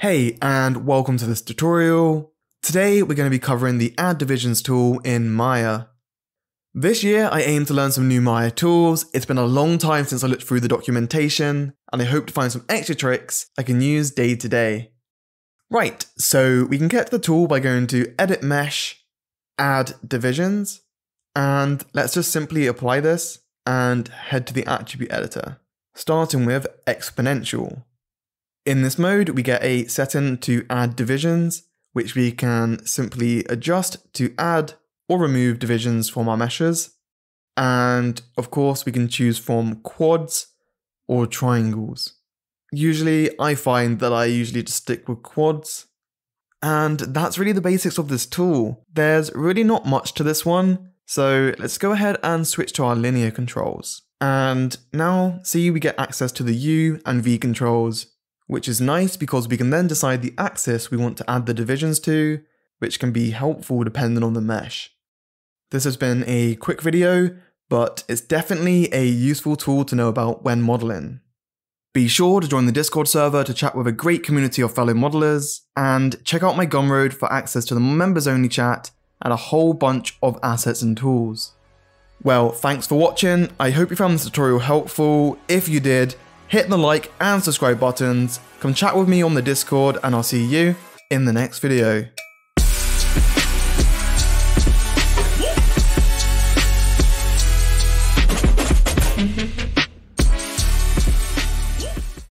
Hey, and welcome to this tutorial. Today we're going to be covering the Add Divisions tool in Maya. This year I aim to learn some new Maya tools. It's been a long time since I looked through the documentation, and I hope to find some extra tricks I can use day to day. Right, so we can get to the tool by going to Edit Mesh, Add Divisions, and let's just simply apply this and head to the attribute editor, starting with exponential. In this mode, we get a setting to add divisions, which we can simply adjust to add or remove divisions from our meshes. And of course, we can choose from quads or triangles. Usually, I find that I just stick with quads. And that's really the basics of this tool. There's really not much to this one. So let's go ahead and switch to our linear controls. And now see, we get access to the U and V controls, which is nice because we can then decide the axis we want to add the divisions to, which can be helpful depending on the mesh. This has been a quick video, but it's definitely a useful tool to know about when modeling. Be sure to join the Discord server to chat with a great community of fellow modelers, and check out my Gumroad for access to the members only chat and a whole bunch of assets and tools. Well, thanks for watching. I hope you found this tutorial helpful. If you did, hit the like and subscribe buttons, come chat with me on the Discord, and I'll see you in the next video.